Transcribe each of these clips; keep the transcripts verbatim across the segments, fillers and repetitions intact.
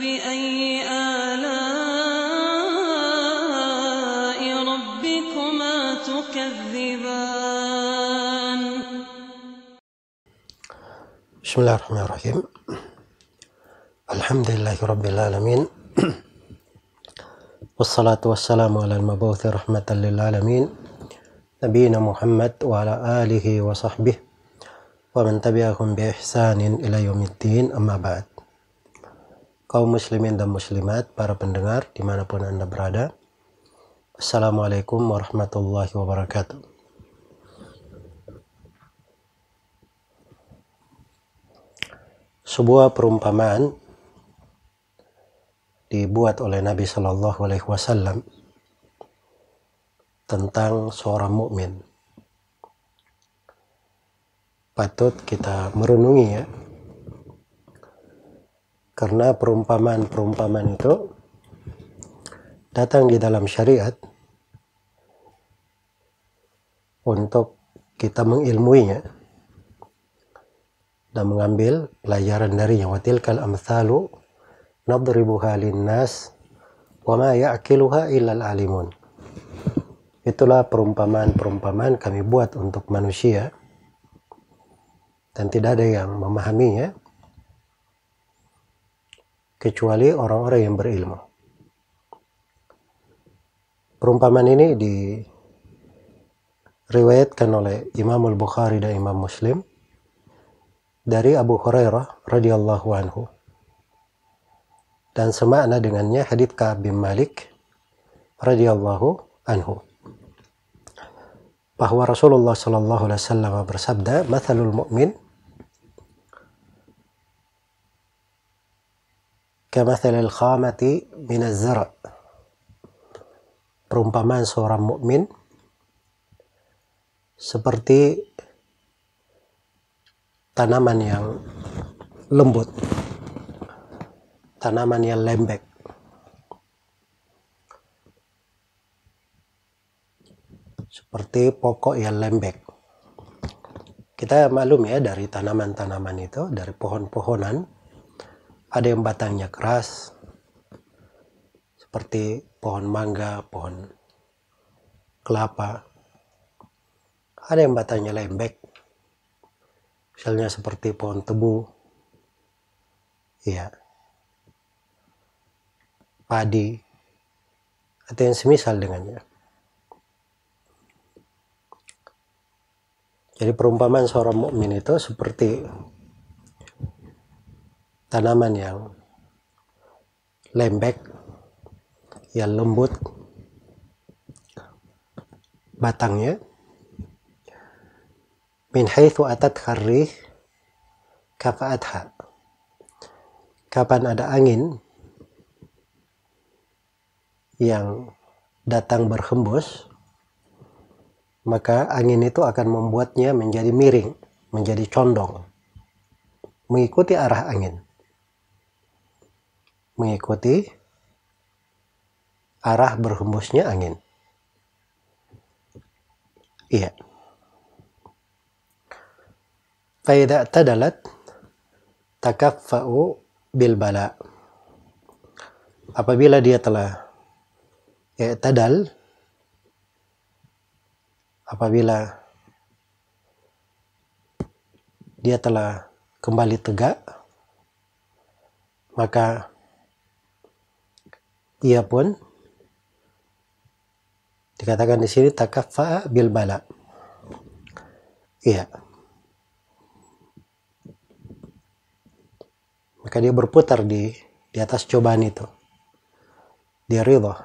فبأي آلاء ربكما تكذبان؟ بسم الله الرحمن الرحيم. الحمد لله رب العالمين والصلاة والسلام على المبعوث رحمة للعالمين نبينا محمد وعلى آله وصحبه ومن تبعهم بإحسان إلى يوم الدين. أما بعد, kaum muslimin dan muslimat, para pendengar dimanapun Anda berada, assalamualaikum warahmatullahi wabarakatuh. Sebuah perumpamaan dibuat oleh Nabi Shallallahu Alaihi Wasallam tentang seorang mukmin. Patut kita merenungi, ya. Karena perumpamaan-perumpamaan itu datang di dalam syariat untuk kita mengilmuinya dan mengambil pelajaran darinya. Wa tilkal amtsalu nadribuha linnas wa ma ya'qiluha illal alimun. Itulah perumpamaan-perumpamaan kami buat untuk manusia dan tidak ada yang memahaminya kecuali orang-orang yang berilmu. Perumpamaan ini diriwayatkan oleh Imam Al-Bukhari dan Imam Muslim dari Abu Hurairah radhiyallahu anhu. Dan semakna dengannya hadits Ka'ab bin Malik radhiyallahu anhu, bahwa Rasulullah sallallahu alaihi wasallam bersabda, "Matsalul mu'min kamathalil khamati minaz zara'." Perumpamaan seorang mukmin seperti tanaman yang lembut, tanaman yang lembek. Seperti pokok yang lembek. Kita maklum ya, dari tanaman-tanaman itu, dari pohon-pohonan, ada yang batangnya keras seperti pohon mangga, pohon kelapa. Ada yang batangnya lembek, misalnya seperti pohon tebu, ya, padi, atau yang semisal dengannya. Jadi perumpamaan seorang mukmin itu seperti tanaman yang lembek, yang lembut batangnya. Min haitsu atat kharrih kafa'atha. Kapan ada angin yang datang berhembus, maka angin itu akan membuatnya menjadi miring, menjadi condong, mengikuti arah angin. Mengikuti arah berhembusnya angin. Iya. Fa idza tadalat takaffa'u bil bala. Apabila dia telah ya tadal, apabila dia telah kembali tegak, maka ia pun dikatakan di sini takaffa bil bala. Iya. Maka dia berputar di di atas cobaan itu. Dia ridha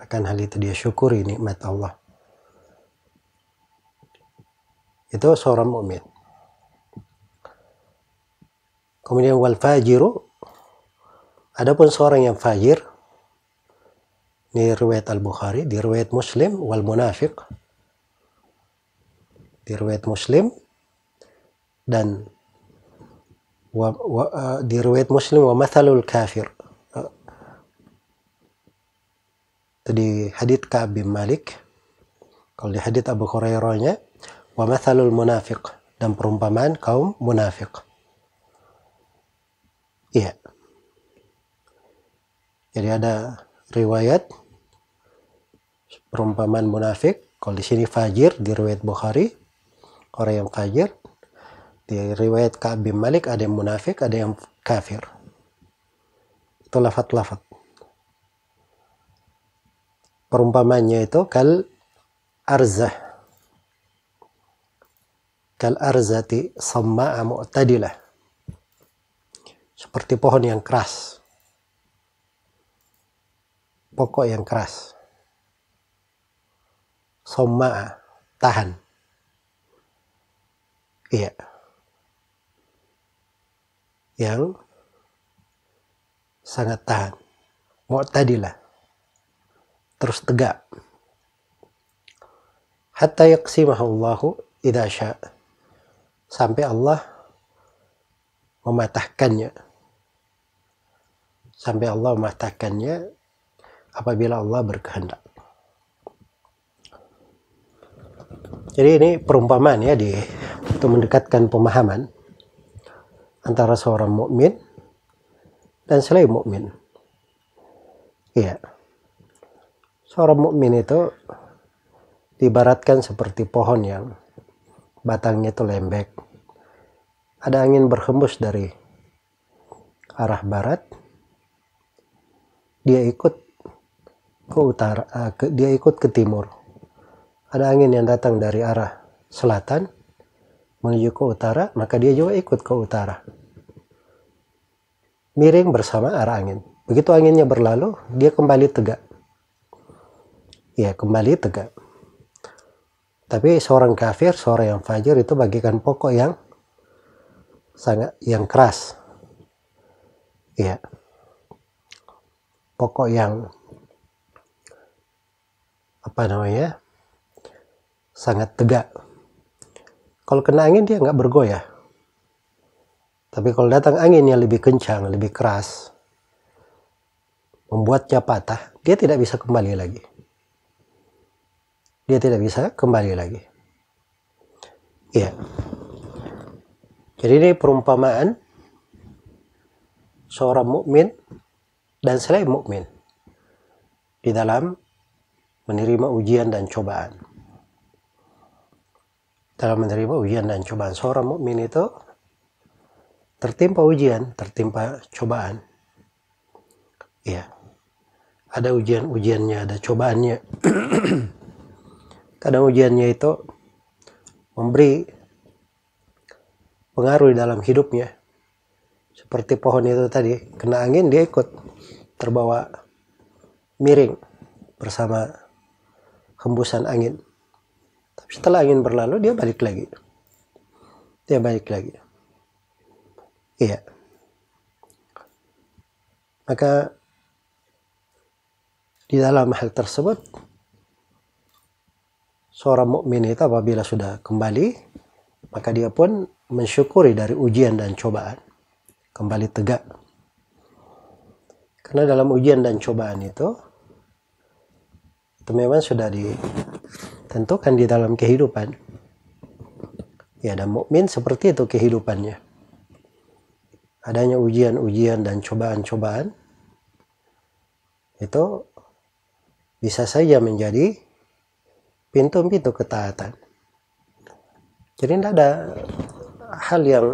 akan hal itu, dia syukuri nikmat Allah. Itu seorang mukmin. Kemudian wal fajiru, adapun seorang yang fajir, di riwayat Al-Bukhari, di riwayat Muslim, wal munafiq, di riwayat Muslim dan wa, wa, uh, di riwayat Muslim wa mathalul kafir, uh, di hadits Ka'ab bin Malik. Kalau di hadits Abu Hurairahnya wa mathalul munafiq, dan perumpamaan kaum munafiq. Iya. Jadi ada riwayat perumpamaan munafik. Kalau di sini fajir di riwayat Bukhari, orang yang fajir. Di riwayat Ka'ab bin Malik ada yang munafik, ada yang kafir. Itu lafad-lafad. Perumpamannya itu kal arzah, kal arzati samma'a mu'tadilah, seperti pohon yang keras, pokok yang keras. Samma'a, tahan. Iya, yang sangat tahan, mu'tadilah, terus tegak. Hatta yaqsimahullahu idza syaa, sampai Allah mematahkannya, sampai Allah mematahkannya apabila Allah berkehendak. Jadi ini perumpamaan ya, di untuk mendekatkan pemahaman antara seorang mukmin dan selain mukmin. Iya. Seorang mukmin itu diibaratkan seperti pohon yang batangnya itu lembek. Ada angin berhembus dari arah barat, dia ikut ke utara, ke, dia ikut ke timur. Ada angin yang datang dari arah selatan menuju ke utara, maka dia juga ikut ke utara. Miring bersama arah angin. Begitu anginnya berlalu, dia kembali tegak. Ya, kembali tegak. Tapi seorang kafir, seorang yang fajir itu bagikan pokok yang sangat, yang keras. Ya. Pokok yang apa namanya? Sangat tegak. Kalau kena angin dia nggak bergoyah. Tapi kalau datang angin yang lebih kencang, lebih keras, membuatnya patah, dia tidak bisa kembali lagi. Dia tidak bisa kembali lagi. Iya. Jadi ini perumpamaan seorang mukmin dan selain mukmin di dalam menerima ujian dan cobaan. Dalam menerima ujian dan cobaan, seorang mukmin itu tertimpa ujian, tertimpa cobaan. Iya. Ada ujian-ujiannya, ada cobaannya. Kadang ujiannya itu memberi pengaruh dalam hidupnya. Seperti pohon itu tadi, kena angin dia ikut terbawa miring bersama hembusan angin. Tapi setelah angin berlalu dia balik lagi. Dia balik lagi. Iya. Maka di dalam hal tersebut seorang mukmin itu apabila sudah kembali, maka dia pun mensyukuri dari ujian dan cobaan. Kembali tegak. Karena dalam ujian dan cobaan itu, itu memang sudah ditentukan di dalam kehidupan. Ya, dan mukmin seperti itu kehidupannya. Adanya ujian-ujian dan cobaan-cobaan, itu bisa saja menjadi pintu-pintu ketaatan. Jadi tidak ada hal yang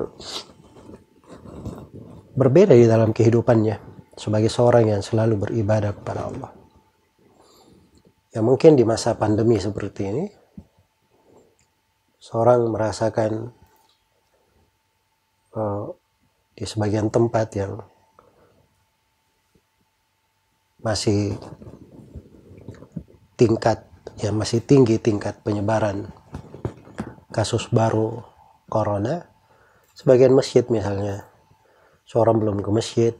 berbeda di dalam kehidupannya sebagai seorang yang selalu beribadah kepada Allah. Ya, mungkin di masa pandemi seperti ini seorang merasakan uh, di sebagian tempat yang masih tingkat yang masih tinggi tingkat penyebaran kasus baru corona, sebagian masjid misalnya seorang belum ke masjid,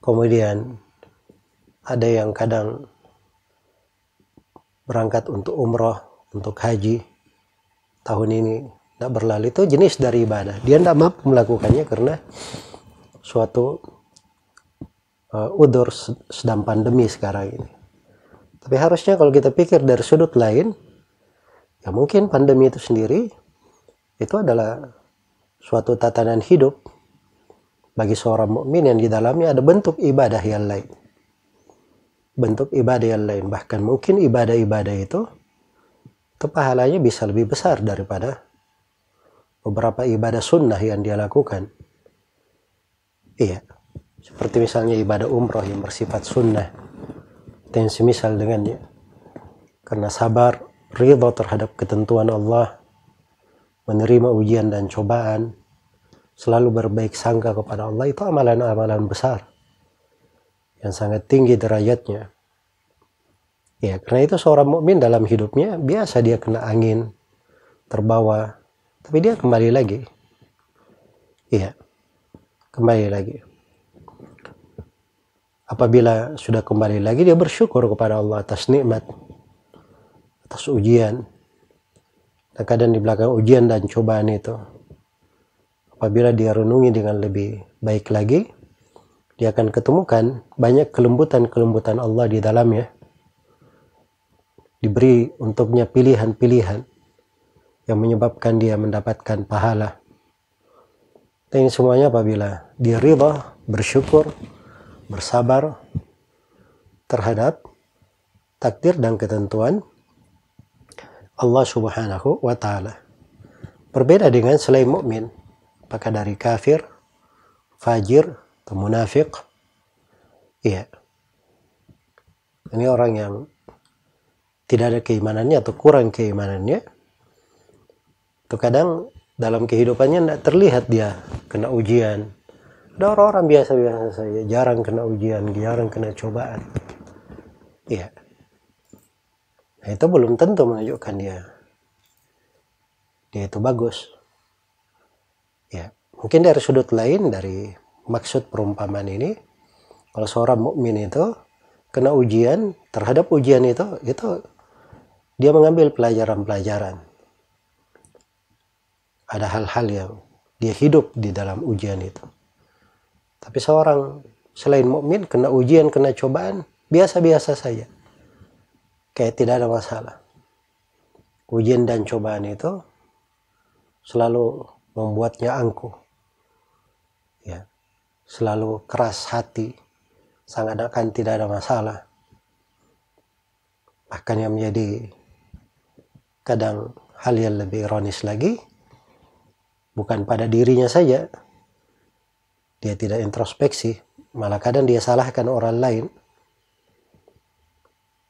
kemudian ada yang kadang berangkat untuk umroh, untuk haji tahun ini tidak berlalu. Itu jenis dari ibadah, dia tidak mampu melakukannya karena suatu uh, udzur sedang pandemi sekarang ini. Tapi harusnya kalau kita pikir dari sudut lain, ya mungkin pandemi itu sendiri, itu adalah suatu tatanan hidup bagi seorang mukmin yang di dalamnya ada bentuk ibadah yang lain. Bentuk ibadah yang lain, bahkan mungkin ibadah-ibadah itu, itu pahalanya bisa lebih besar daripada beberapa ibadah sunnah yang dia lakukan. Iya, seperti misalnya ibadah umroh yang bersifat sunnah, dan semisal dengannya. Karena sabar, ridha terhadap ketentuan Allah, menerima ujian dan cobaan, selalu berbaik sangka kepada Allah, itu amalan-amalan besar yang sangat tinggi derajatnya. Ya, karena itu seorang mukmin dalam hidupnya biasa dia kena angin, terbawa, tapi dia kembali lagi. Iya, kembali lagi. Apabila sudah kembali lagi, dia bersyukur kepada Allah atas nikmat, atas ujian. Dan kadang di belakang ujian dan cobaan itu, apabila dia renungi dengan lebih baik lagi, dia akan ketemukan banyak kelembutan-kelembutan Allah di dalamnya. Diberi untuknya pilihan-pilihan yang menyebabkan dia mendapatkan pahala. Dan semuanya apabila dia ridha, bersyukur, bersabar terhadap takdir dan ketentuan Allah Subhanahu wa ta'ala. Berbeda dengan selain mukmin, apakah dari kafir, fajir, atau munafik. Iya, ini orang yang tidak ada keimanannya atau kurang keimanannya. Kadang dalam kehidupannya tidak terlihat dia kena ujian. Ada orang-orang biasa-biasa saja, jarang kena ujian, jarang kena cobaan. Iya, nah, itu belum tentu menunjukkan dia dia itu bagus. Ya, mungkin dari sudut lain, dari maksud perumpamaan ini, kalau seorang mukmin itu kena ujian, terhadap ujian itu, itu dia mengambil pelajaran-pelajaran. Ada hal-hal yang dia hidup di dalam ujian itu. Tapi seorang selain mukmin kena ujian, kena cobaan, biasa-biasa saja. Kayak tidak ada masalah. Ujian dan cobaan itu selalu membuatnya angkuh. Ya, selalu keras hati. Sangat akan tidak ada masalah. Bahkan yang menjadi kadang hal yang lebih ironis lagi, bukan pada dirinya saja dia tidak introspeksi, malah kadang dia salahkan orang lain,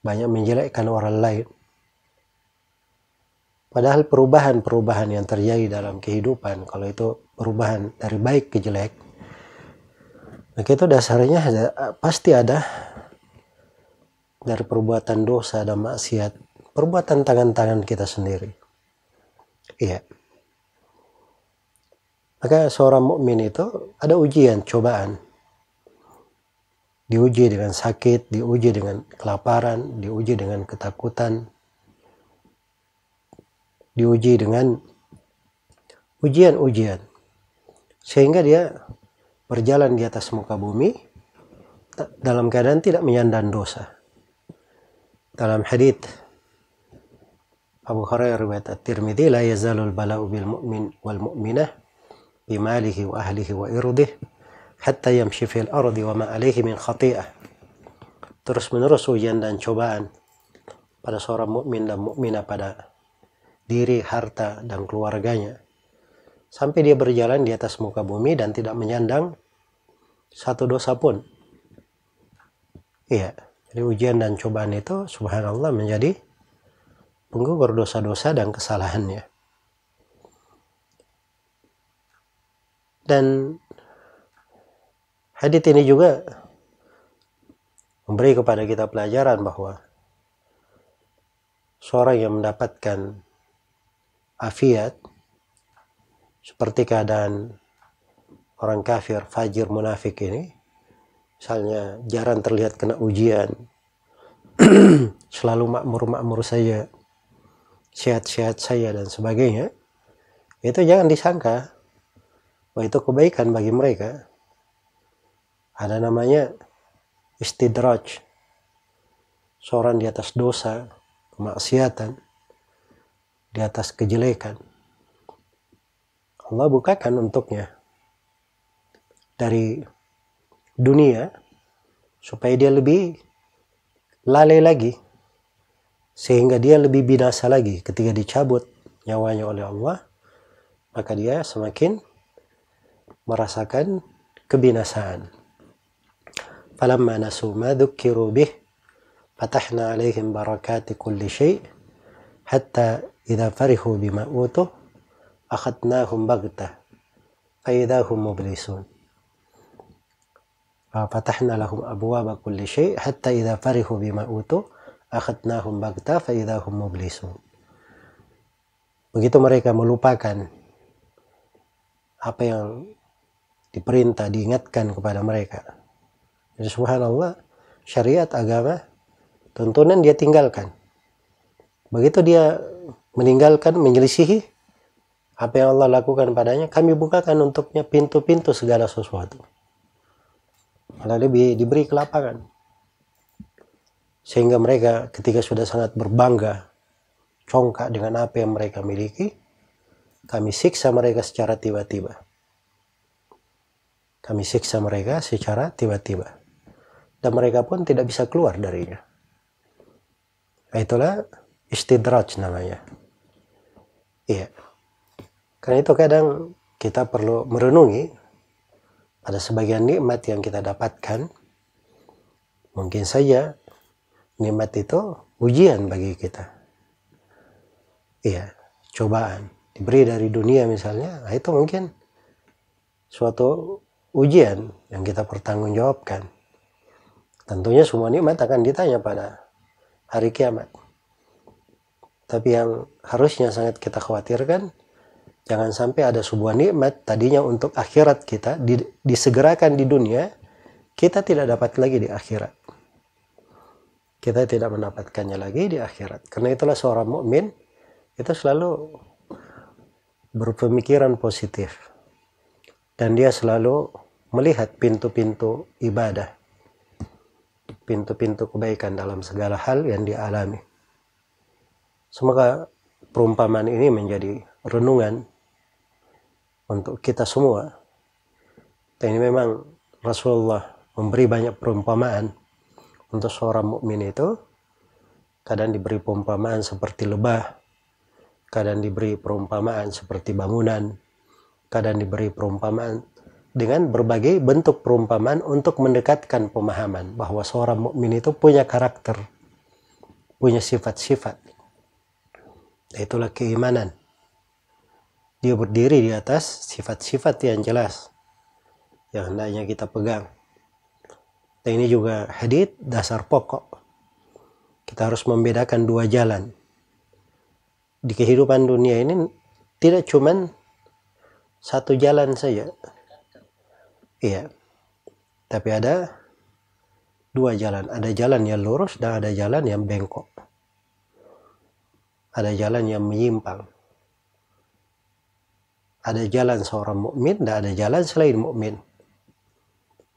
banyak menjelekkan orang lain. Padahal perubahan-perubahan yang terjadi dalam kehidupan, kalau itu perubahan dari baik ke jelek, maka itu dasarnya ada, pasti ada dari perbuatan dosa dan maksiat, perbuatan tangan-tangan kita sendiri. Iya. Maka seorang mukmin itu ada ujian, cobaan. Diuji dengan sakit, diuji dengan kelaparan, diuji dengan ketakutan, diuji dengan ujian-ujian. Sehingga dia berjalan di atas muka bumi dalam keadaan tidak menyandang dosa. Dalam hadits Abu Hurairah riwayat At-Tirmidzi, la yazalul bala'u bil mu'min wal mu'minah bimalihi wa ahlihi wa irdih hatta yamshi fil ardi wa ma alaihi min khati'ah. Terus menerus ujian dan cobaan pada seorang mukmin dan mukminah pada diri, harta dan keluarganya, sampai dia berjalan di atas muka bumi dan tidak menyandang satu dosa pun. Iya, jadi ujian dan cobaan itu subhanallah menjadi penggugur dosa-dosa dan kesalahannya. Dan hadits ini juga memberi kepada kita pelajaran bahwa seorang yang mendapatkan afiat seperti keadaan orang kafir, fajir, munafik ini, misalnya jarang terlihat kena ujian, selalu makmur-makmur saja, sehat-sehat saja dan sebagainya, itu jangan disangka bahwa itu kebaikan bagi mereka. Ada namanya istidraj, seorang di atas dosa, kemaksiatan, di atas kejelekan, Allah bukakan untuknya dari dunia supaya dia lebih lalai lagi, sehingga dia lebih binasa lagi. Ketika dicabut nyawanya oleh Allah, maka dia semakin merasakan kebinasaan. Falamma nasu ma dhukiru bih fatahna alaihim barakati kulli syai' hatta idza farihu bima utuh akhadnahum baghtah fa idza hum mublisun. Fatahna lahum abwaaba kulli syai' hatta idza farihu bima utuh akhadnahum baghtah fa idza hum mublisun. Begitu mereka melupakan apa yang diperintah, diingatkan kepada mereka. Jadi subhanallah, syariat agama, tuntunan dia tinggalkan. Begitu dia meninggalkan, menyelisihi apa yang Allah lakukan padanya, kami bukakan untuknya pintu-pintu segala sesuatu. Malah lebih diberi kelapangan, sehingga mereka ketika sudah sangat berbangga, congkak dengan apa yang mereka miliki, kami siksa mereka secara tiba-tiba. Kami siksa mereka secara tiba-tiba. Dan mereka pun tidak bisa keluar darinya. Itulah istidraj namanya. Iya. Karena itu kadang kita perlu merenungi pada sebagian nikmat yang kita dapatkan. Mungkin saja nikmat itu ujian bagi kita. Iya, cobaan. Diberi dari dunia misalnya, nah itu mungkin suatu ujian yang kita pertanggungjawabkan. Tentunya semua nikmat akan ditanya pada hari kiamat. Tapi yang harusnya sangat kita khawatirkan, jangan sampai ada sebuah nikmat tadinya untuk akhirat kita disegerakan di dunia, kita tidak dapat lagi di akhirat. Kita tidak mendapatkannya lagi di akhirat. Karena itulah seorang mukmin itu selalu berpemikiran positif, dan dia selalu melihat pintu-pintu ibadah, pintu-pintu kebaikan dalam segala hal yang dialami. Semoga perumpamaan ini menjadi renungan untuk kita semua. Dan ini memang Rasulullah memberi banyak perumpamaan untuk seorang mukmin itu. Kadang diberi perumpamaan seperti lebah, kadang diberi perumpamaan seperti bangunan, kadang diberi perumpamaan dengan berbagai bentuk perumpamaan untuk mendekatkan pemahaman bahwa seorang mukmin itu punya karakter, punya sifat-sifat. Itulah keimanan. Dia berdiri di atas sifat-sifat yang jelas, yang hendaknya kita pegang. Dan ini juga hadits dasar pokok. Kita harus membedakan dua jalan. Di kehidupan dunia ini tidak cuman satu jalan saja. Iya. Tapi ada dua jalan. Ada jalan yang lurus dan ada jalan yang bengkok. Ada jalan yang menyimpang. Ada jalan seorang mukmin dan ada jalan selain mukmin.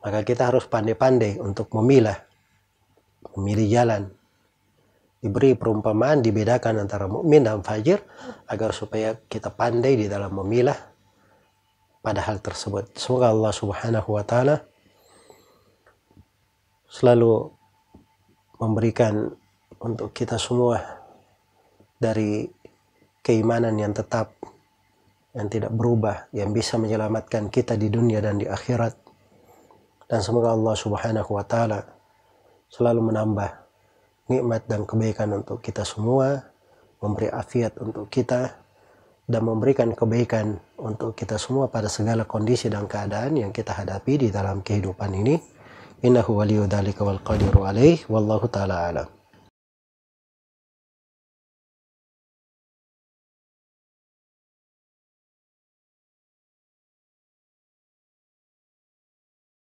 Maka kita harus pandai-pandai untuk memilah, memilih jalan. Diberi perumpamaan, dibedakan antara mukmin dan fajir, agar supaya kita pandai di dalam memilah pada hal tersebut. Semoga Allah subhanahu wa ta'ala selalu memberikan untuk kita semua dari keimanan yang tetap, yang tidak berubah, yang bisa menyelamatkan kita di dunia dan di akhirat. Dan semoga Allah subhanahu wa ta'ala selalu menambah nikmat dan kebaikan untuk kita semua, memberi afiat untuk kita, dan memberikan kebaikan untuk kita semua pada segala kondisi dan keadaan yang kita hadapi di dalam kehidupan ini. Innahu waliyudzalika wal qadiru alaih, wallahu ta'ala alam.